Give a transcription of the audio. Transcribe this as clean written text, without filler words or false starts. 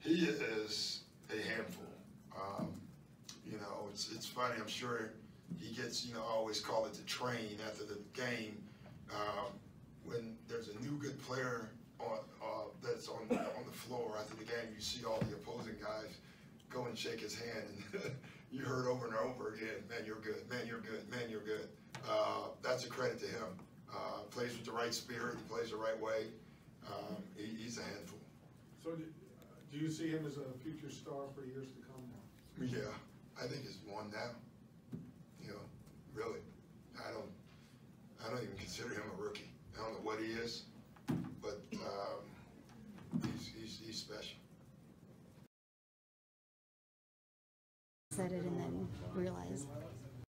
He is a handful. It's funny. I'm sure he gets, I always call it the train after the game. When there's a new good player that's on the floor after the game, you see all the opposing guys go and shake his hand, and you heard over and over again, man, you're good, man, you're good, man, you're good. That's a credit to him. Plays with the right spirit, he plays the right way. He's a handful. So do you see him as a future star for years to come now? Yeah, I think he's one now, really. I don't even consider him a rookie. I don't know what he is, but he's special. Said it and then realized